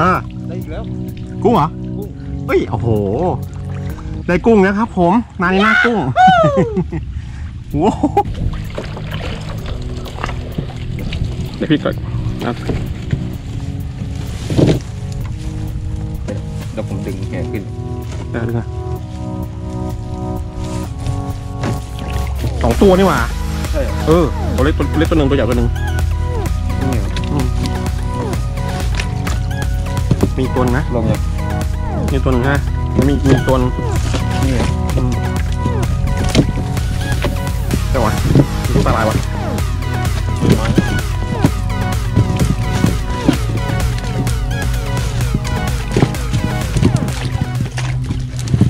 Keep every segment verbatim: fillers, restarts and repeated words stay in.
อ่าได้อีกแล้วกุ้งเหรอกุ้งเอ้ยโอ้โหได้กุ้งนะครับผมมาในหน้ากุ้งโว้ได้พี่ก่อนนะเดี๋ยวผมดึงแหขึ้นได้ด้วยนะสองตัวนี่หว่าเออตัวเล็กตัวเล็กตัวหนึ่งตัวใหญ่ตัวหนึ่งมีตัวนะลงเลยมีตัวหนึ่งฮะมีมีตัวนี่เจ้าวะดูตาลายวะ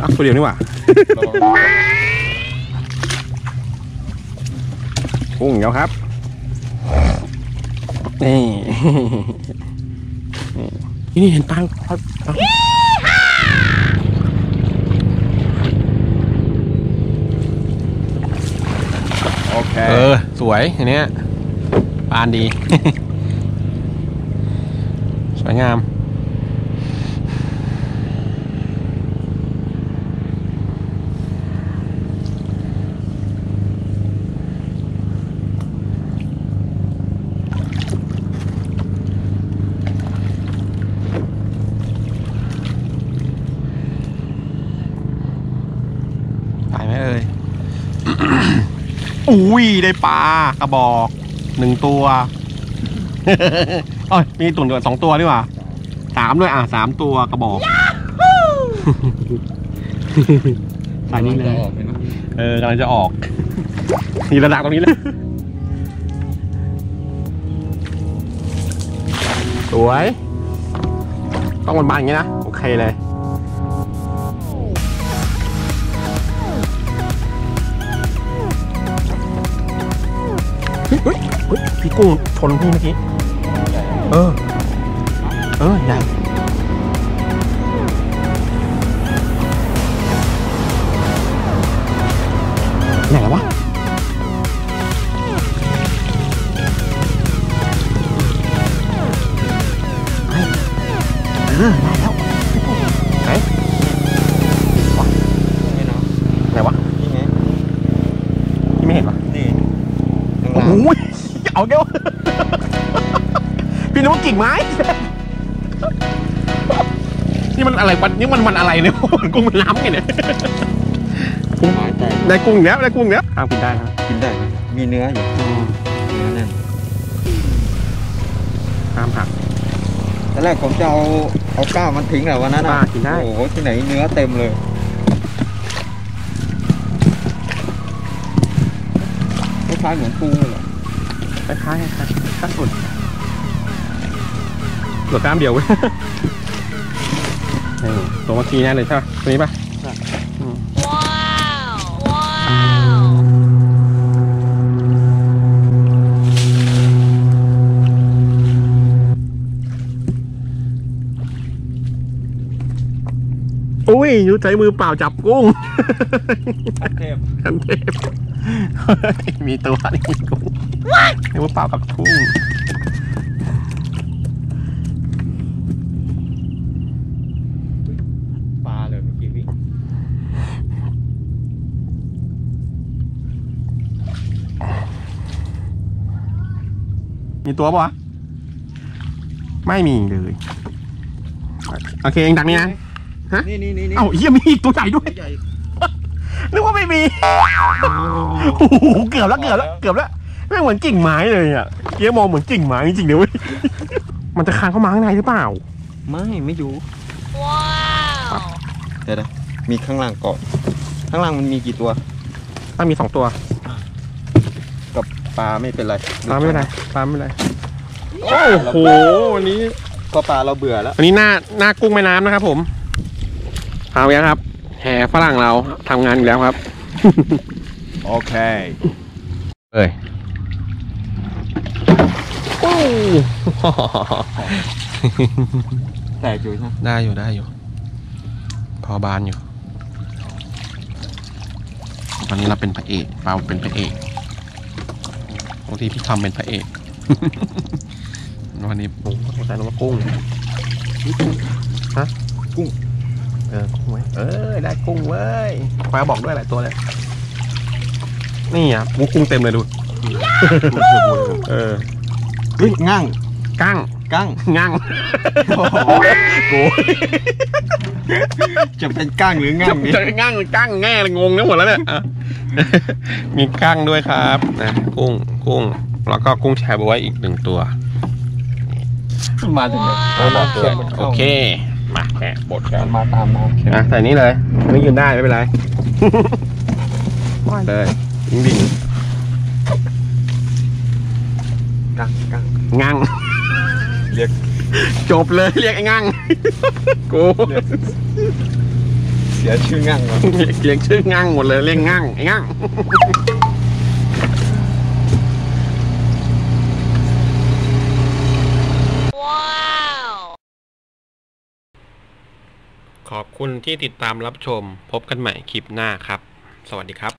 อ่ะตัวเดียวนี่หว่ากุ้งเดี๋ยวครับนี่นี่เห็นตังครับโอเคเออสวยอันนี้ปานดี สวยงามอุ้ยได้ปลากระบอกหนึ่งตัวเอ้ยมีตุ่นด้วยสองตัวดีกว่าสามด้วยอ่ะสามตัวกระบอกตอนนี้เลยเออกำลังจะออกนี่ระดับตรงนี้เลยสวยต้องบานๆอย่างนี้นะโอเคเลยพี่กุ้งชนพี่เมื่อกี้เออเออใหญ่ไหนวะเออได้แล้วไหนไหนวะนี่ไงที่ไม่เห็นวะนี่โอ้ยเอาเดี๋ยวพี่นึกว่ากิ่งไม้นี่มันอะไรนี่มันมันอะไรเนี่ยกุ้งมันล้ำไงเนี่ยกุ้งไม้แตกได้กุ้งเนี้ยได้กุ้งเนี้ยทางกินได้ครับกินได้มีเนื้ออยู่เนื้อแน่นตามหักตอนแรกผมจะเอาเอาก้าวมันทิ้งแหละวันนั้นนะกินได้โอ้โหที่ไหนเนื้อเต็มเลยคล้ายเหมือนปูเลยคล้ายๆครับข้าสุดหลดตามเดียวเว้ยตัวเมื่อกี้แน่เลยใช่ไหมตัวนี้ป่ะว้าวว้าวอุ้ยยุ้ยใช้มือเปล่าจับกุ้งขันเทพขันเทพมีตัวนี่กุ้งนี่ว่าเปล่ากับกุ้งปลาเลยเมื่อกี้วิ่งมีตัวป่ะไม่มีเลยโอเคเองดังนี้นะฮะนี่นี่นี่เอ้าเฮียมีอีกตัวใหญ่ด้วยนึกว่าไม่มีโอ้โหเกือบแล้วเกือบแล้วเกือบแล้วไม่เหมือนกิ่งไม้เลยอ่ะเกี้ยมองเหมือนกิ่งไม้จริงๆเดี๋ยวมันจะคานเข้ามาข้างในหรือเปล่าไม่ไม่อยู่ว้าวเดี๋ยวนะมีข้างล่างเกาะข้างล่างมันมีกี่ตัวถ้ามีสองตัวกับปลาไม่เป็นไรปลาไม่เป็นไรปลาไม่เป็นไรโอ้โหวันนี้พอปลาเราเบื่อแล้ววันนี้หน้าหน้ากุ้งแม่น้ำนะครับผมเอาอย่างครับแห่ฝรั่งเราทำงานอยู่แล้วครับโอเคเอ้ยแตกอยู่ใช่ไหมได้อยู่ได้อยู่พอบานอยู่ตอนนี้เราเป็นพระเอกเปาเป็นพระเอกบางทีพี่ทำเป็นพระเอกวันนี้ผมใส่ลงมากุ้ง ฮะกุ้งเออกุ้งไว้เออได้กุ้งเว้ยควายบอกด้วยหลายตัวเลยนี่อ่ะมุกกุ้งเต็มเลยดูเอองั่งกั้งกั้งงั่งโอ้โหจะเป็นกั้งหรืองั่งเนี่ยจะเป็นงั่งหรือกั้งแง่เลยงงทั้งหมดแล้วเนี่ยมีกั้งด้วยครับนะกุ้งกุ้งแล้วก็กุ้งแชร์บ๊วยอีกหนึ่งตัวมาถึงเลยโอเคมาแกะบดกันมาตามมาอ่ะใส่นี้เลยไม่ยืนได้ไม่เป็นไรปล่อยเลยดิ้งดิ้งงั่งงั่งเรียกจบเลยเรียกไอ้งั่งกูเสียชื่องั่งเรียกชื่องั่งหมดเลยเรียกงั่งไอ้งั่งขอบคุณที่ติดตามรับชมพบกันใหม่คลิปหน้าครับสวัสดีครับ